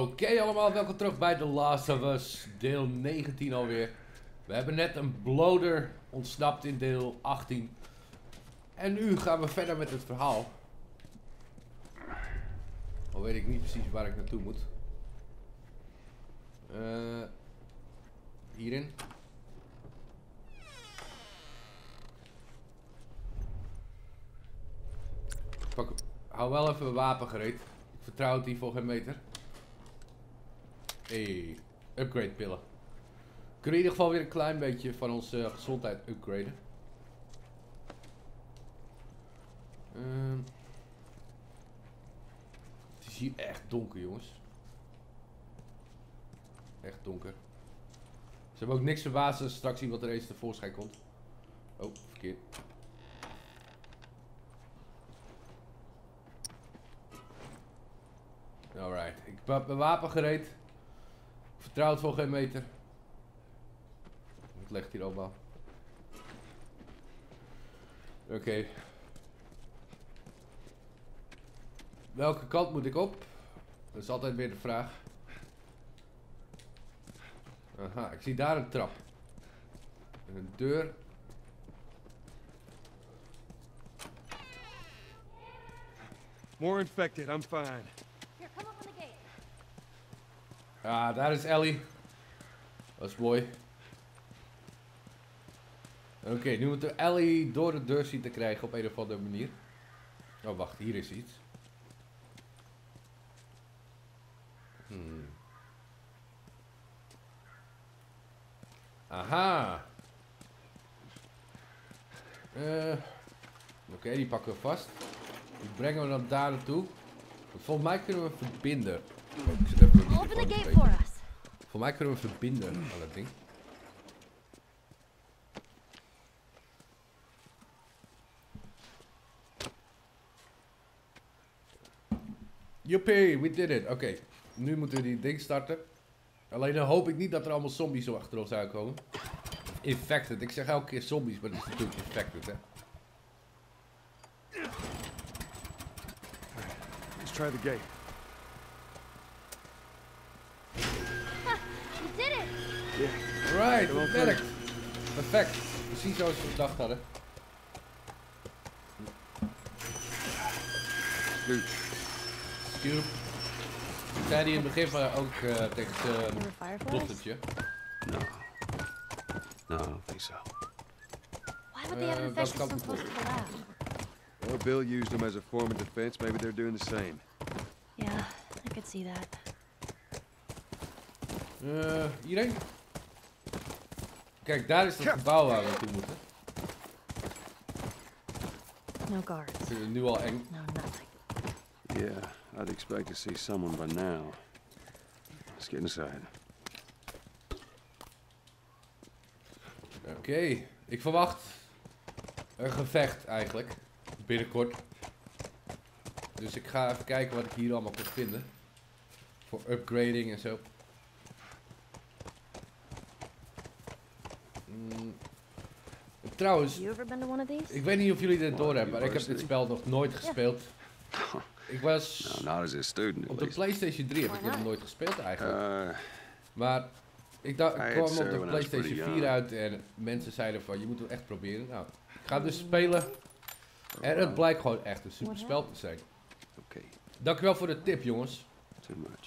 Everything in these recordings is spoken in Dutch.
Oké, allemaal, welkom terug bij The Last of Us, deel 19 alweer. We hebben net een bloater ontsnapt in deel 18. En nu gaan we verder met het verhaal. Al weet ik niet precies waar ik naartoe moet. Hierin. Pak, hou wel even een wapen gereed. Ik vertrouw het hier voor geen meter. Hey, upgrade pillen. Kunnen we in ieder geval weer een klein beetje van onze gezondheid upgraden. Het is hier echt donker, jongens. Echt donker. Ze hebben ook niks verbaasd als straks zien wat er eens tevoorschijn komt. Oh, verkeerd. Alright, ik heb mijn wapen gereed. Ik vertrouw het voor geen meter. Wat ligt hier allemaal? Oké. Welke kant moet ik op? Dat is altijd weer de vraag. Aha, ik zie daar een trap. En een deur. More infected, I'm fine. Ah, daar is Ellie. Dat is mooi. Oké, nu moeten we Ellie door de deur zien te krijgen op een of andere manier. Oh, wacht, hier is iets. Aha. Oké, die pakken we vast. Die brengen we dan daar naartoe. Volgens mij kunnen we verbinden. Ik zit even open the gate for us. Voor mij kunnen we verbinden aan dat ding. Joepie, we did it. Oké, nu moeten we die ding starten. Alleen dan hoop ik niet dat er allemaal zombies zo achter ons aankomen. Infected. Ik zeg elke keer zombies, maar dat is natuurlijk infected, hè. Let's try the gate. Yeah. Right, dat werkt. Perfect. Precies zoals we gedacht hadden. Stuur. Ik zei die in het begin van ook tegen het dochtertje. No. No, I don't think so. Why would they have an infection so close to the lab? Well, Bill used them as a form of defense. Maybe they're doing the same. Yeah, I could see that. Hierheen. Kijk, daar is het gebouw waar we naartoe moeten. No guards. Het is nu al eng. No, nothing. Yeah, I'd expect to see someone by now. Let's get inside. Oké, ik verwacht een gevecht eigenlijk. Binnenkort. Dus ik ga even kijken wat ik hier allemaal kan vinden. Voor upgrading en zo. Trouwens, ik weet niet of jullie dit doorhebben, maar ik heb dit spel nog nooit gespeeld. Ik was op de PlayStation 3 heb ik nog nooit gespeeld eigenlijk. Maar ik kwam op de PlayStation 4 uit en mensen zeiden van je moet het echt proberen. Nou, ik ga dus spelen en het blijkt gewoon echt een super spel te zijn. Dankjewel voor de tip, jongens.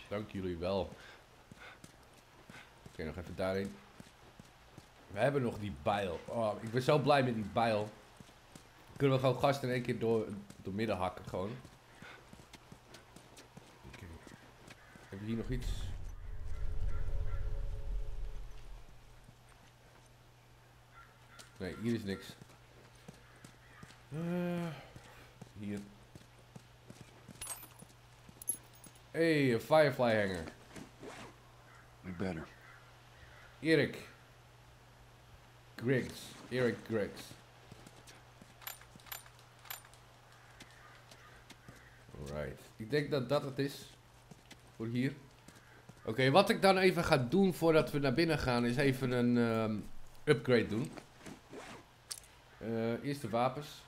Dank jullie wel. Oké, nog even daarin. We hebben nog die bijl. Oh, ik ben zo blij met die bijl. Kunnen we gewoon gasten in één keer door midden hakken, gewoon. Okay. Heb je hier nog iets? Nee, hier is niks. Hier. Hey, een Firefly hanger. We better. Erik. Griggs, Erik Griggs. Alright, ik denk dat dat het is. Voor hier. Oké, wat ik dan even ga doen voordat we naar binnen gaan is even een upgrade doen. Eerst de wapens.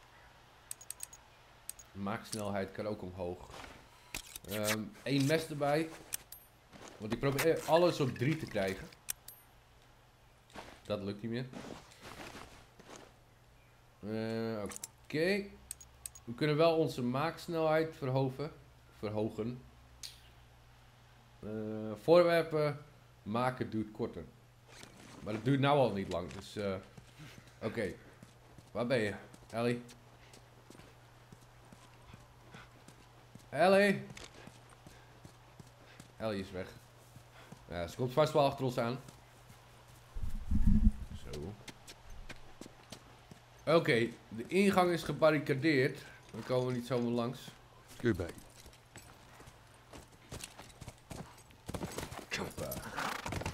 Maaksnelheid kan ook omhoog. Eén mes erbij. Want ik probeer alles op 3 te krijgen. Dat lukt niet meer. Oké. We kunnen wel onze maaksnelheid verhogen. Voorwerpen maken duurt korter. Maar dat duurt nou al niet lang. Dus oké. Waar ben je, Ellie? Ellie! Ellie is weg. Ja, ze komt vast wel achter ons aan. Zo. Oké, de ingang is gebarricadeerd. Dan komen we niet zomaar langs. Goodbye.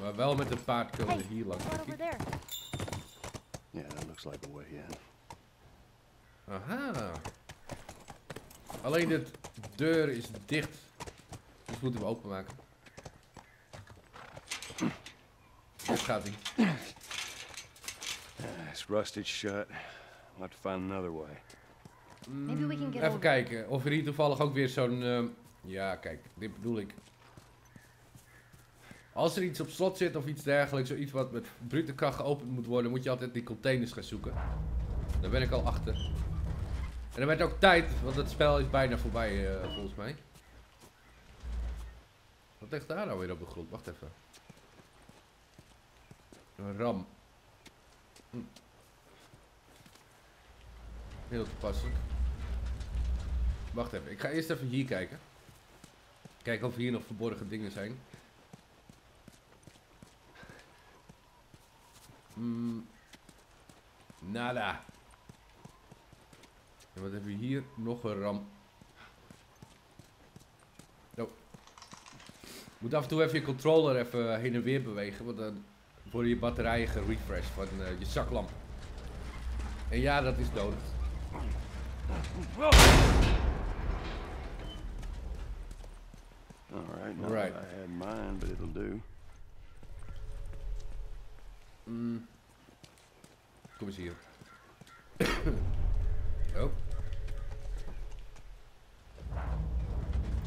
Maar wel met een paard kunnen we hier langs. Ja, dat looks like a way in. Aha. Alleen de deur is dicht. Dus moeten we openmaken. Dit gaat ie. It's rusted shut. Let's find another way. Even kijken of er hier toevallig ook weer zo'n... ja, kijk, dit bedoel ik. Als er iets op slot zit of iets dergelijks, zoiets wat met brute kracht geopend moet worden, moet je altijd die containers gaan zoeken. Daar ben ik al achter. En dan werd ook tijd, want het spel is bijna voorbij volgens mij. Wat ligt daar nou weer op de grond? Wacht even. Een ram. Heel toepasselijk. Wacht even, ik ga eerst even hier kijken. Kijken of hier nog verborgen dingen zijn. Nada. En wat hebben we hier? Nog een ram. Oh. Moet af en toe even je controller even heen en weer bewegen. Want dan worden je batterijen gerefreshed van je zaklamp. En ja, dat is nodig. Alright, not that I had mine, but it'll do. Kom eens hier. Oh.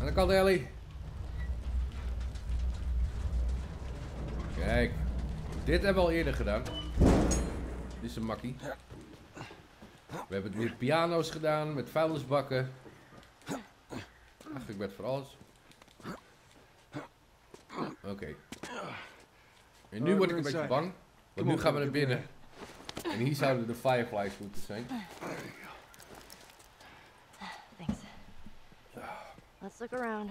Aan de kant, Ellie. Kijk. Dit hebben we al eerder gedaan. Dit is een makkie. We hebben het met piano's gedaan, met vuilnisbakken. Ach, ik ben het voor alles. Oké. En nu word ik een beetje bang. Want nu gaan we naar binnen. En hier zouden de Fireflies moeten zijn. Thanks. Let's look around.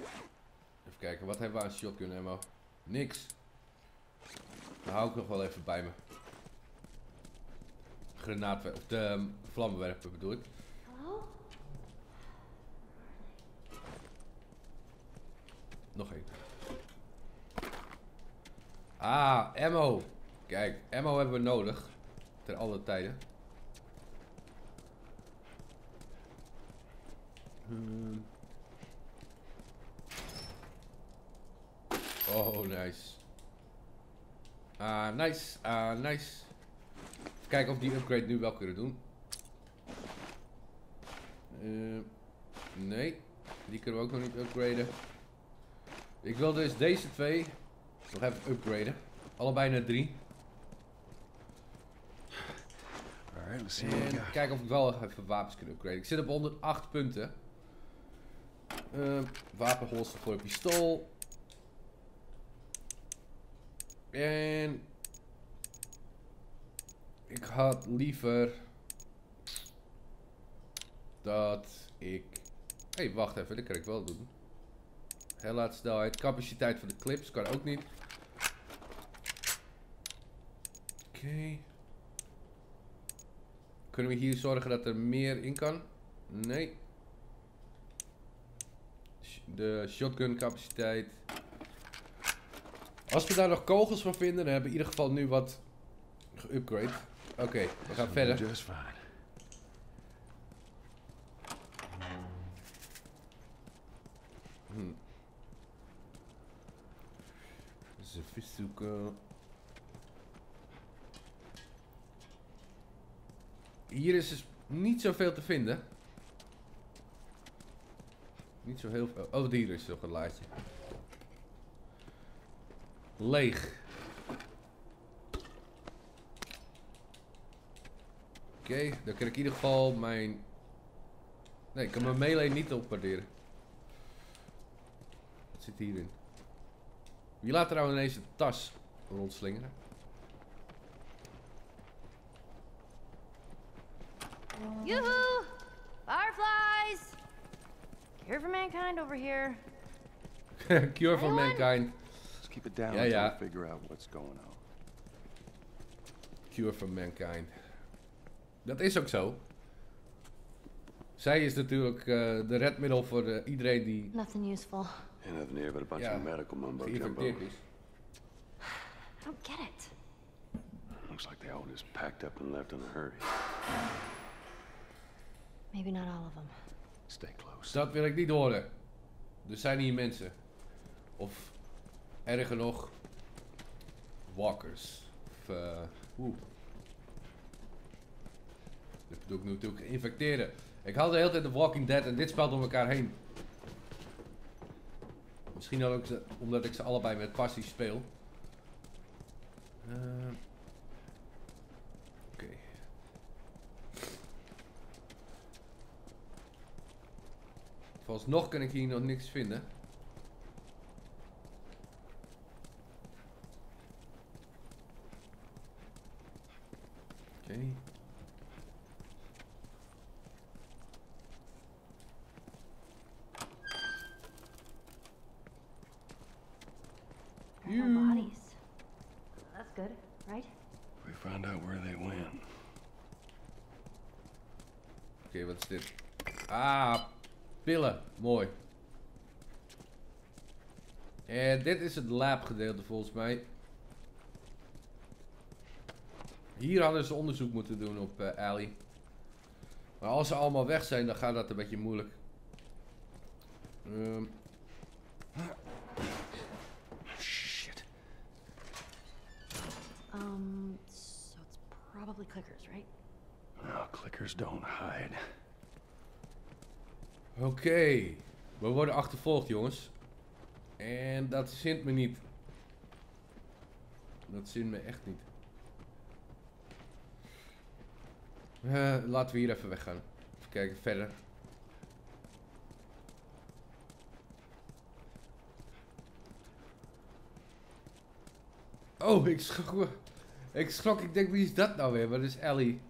Even kijken, wat hebben we aan shotgun ammo? Niks. Dan hou ik nog wel even bij me. Of de vlammenwerpen bedoel ik. Nog één. Ah, ammo. Kijk, ammo hebben we nodig. Ter alle tijden. Oh, nice. Ah, nice. Ah, nice. Even kijken of die upgrade nu wel kunnen doen. Nee. Die kunnen we ook nog niet upgraden. Ik wil dus deze twee... nog even upgraden. Allebei naar 3. En kijken of ik wel even wapens kan upgraden. Ik zit op 108 punten. Wapenholster voor een pistool. En... ik had liever... dat ik... Hé, hey, wacht even. Dat kan ik wel doen. Heel laat snelheid. Capaciteit van de clips kan ook niet. Oké. Kunnen we hier zorgen dat er meer in kan? Nee. De shotgun capaciteit. Als we daar nog kogels van vinden, dan hebben we in ieder geval nu wat geupgrade. Oké, we gaan verder. Dus even zoeken. Hier is dus niet zoveel te vinden. Niet zo heel veel. Oh, hier is nog een laadje. Leeg. Oké, dan kan ik in ieder geval mijn... Nee, ik kan mijn melee niet opwaarderen. Wat zit hierin? Wie laat trouwens ineens een tas rondslingeren? Joehoe! Fireflies! Cure for Mankind over here. Cure for Mankind. Let's keep it down until we figure out what's going on. Cure for Mankind. Dat is ook zo. Zij is natuurlijk de redmiddel voor iedereen die... Nothing useful. And I've never had a bunch of medical mumbo jumbo. I don't get it. Looks like they all just packed up and left in a hurry. Maybe not all of them. Stay close. Dat wil ik niet horen. Er zijn hier mensen. Of erger nog, walkers. Of dit bedoel ik nu natuurlijk infecteren. Ik haal de hele tijd de Walking Dead en dit spel door elkaar heen. Misschien ook omdat ik ze allebei met passie speel. Oké. Vooralsnog kan ik hier nog niks vinden. Oké. Ah, pillen. Mooi. En dit is het lab gedeelte volgens mij. Hier hadden ze onderzoek moeten doen op Ellie. Maar als ze allemaal weg zijn, dan gaat dat een beetje moeilijk. Shit. So it's probably clickers, right? No, clickers don't hide. Oké, we worden achtervolgd, jongens. En dat zint me niet. Dat zint me echt niet. Laten we hier even weggaan. Even kijken verder. Oh, ik schrok. Ik denk, wie is dat nou weer? Wat is Ellie?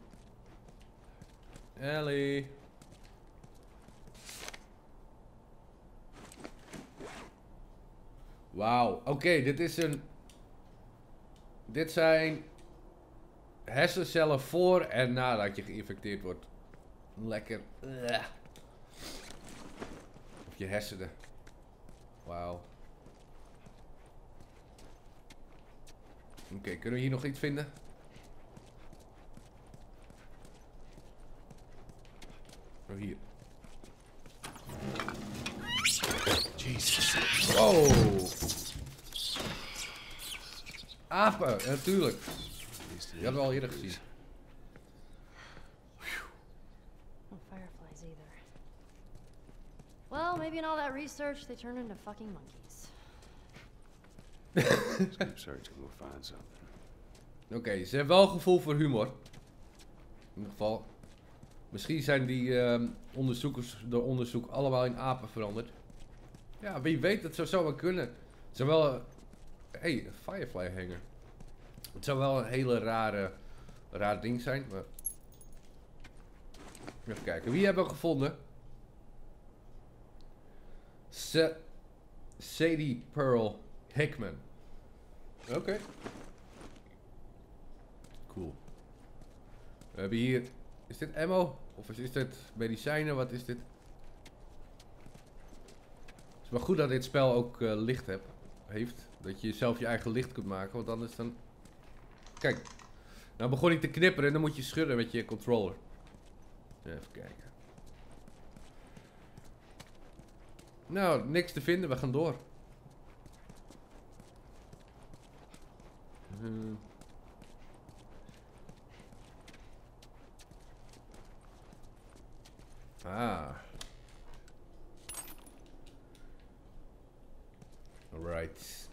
Ellie. Wauw, oké, dit is een... Dit zijn hersencellen voor en nadat je geïnfecteerd wordt. Lekker. Of je hersenen. Wauw. Oké, kunnen we hier nog iets vinden? Oh, hier. Jezus. Oh. Apen, natuurlijk. Die hadden we al eerder gezien. No fireflies either. Well, maybe in all that research they turned into fucking monkeys. Let's keep searching, we'll find something. Oké, ze hebben wel gevoel voor humor. In ieder geval. Misschien zijn die onderzoekers door onderzoek allemaal in apen veranderd. Ja, wie weet, het zou wel kunnen. Het zou wel... hey, een Firefly hanger. Het zou wel een hele raar ding zijn, maar... Even kijken, wie hebben we gevonden? Sadie Pearl Hickman. Oké. Cool. We hebben hier... Is dit ammo? Of is dit medicijnen? Wat is dit? Het is maar goed dat dit spel ook licht heeft. Dat je zelf je eigen licht kunt maken. Want anders dan... Kijk. Nou begon ik te knipperen en dan moet je schudden met je controller. Even kijken. Nou, niks te vinden. We gaan door. Alright.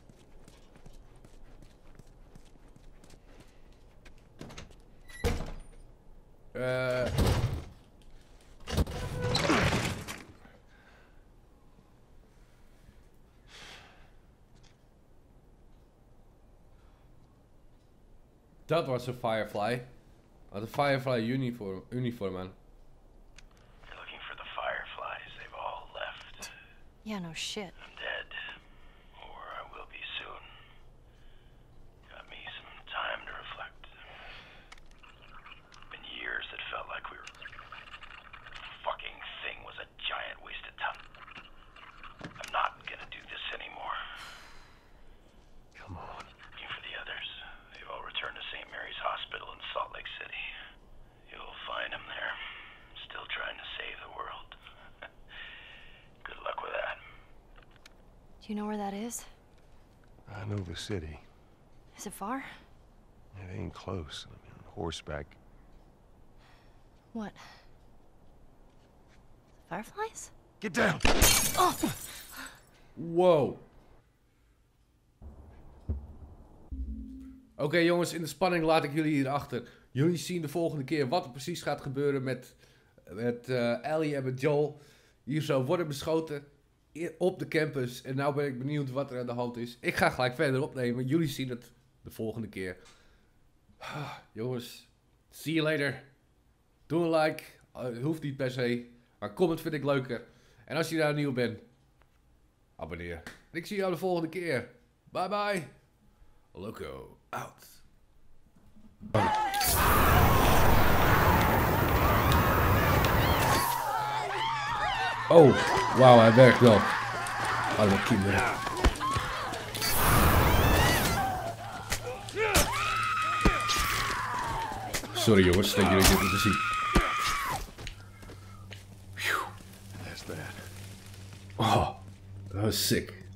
Dat was een Firefly. Had een Firefly uniform aan. They're looking for the Fireflies. They've all left. Yeah, no shit. I'm dead. Or I will be soon. Got me some time to reflect. Been years that felt like we were... The fucking thing was a giant waste of time. I'm not gonna do this anymore. Come on. Looking for the others. They've all returned to St. Mary's Hospital in Salt Lake City. You'll find them there. Still trying to save the world. Good luck with that. Do you know where that is? I know the city. Is it far? It ain't close. I mean, on horseback. What? Fireflies? Get down! Oh. Whoa. Oké, jongens, in de spanning laat ik jullie hier achter. Jullie zien de volgende keer wat er precies gaat gebeuren met Ellie en met Joel. Hier zo worden beschoten op de campus. En nou ben ik benieuwd wat er aan de hand is. Ik ga gelijk verder opnemen. Jullie zien het de volgende keer. Jongens, see you later. Doe een like. Hoeft niet per se. Maar comment vind ik leuker. En als je daar nieuw bent, abonneer. En ik zie jou de volgende keer. Bye bye. Loco out. Oh, wauw, hij werkt wel. Alle kinderen. Sorry jongens, denk jullie dit moeten zien. Oh, dat was sick.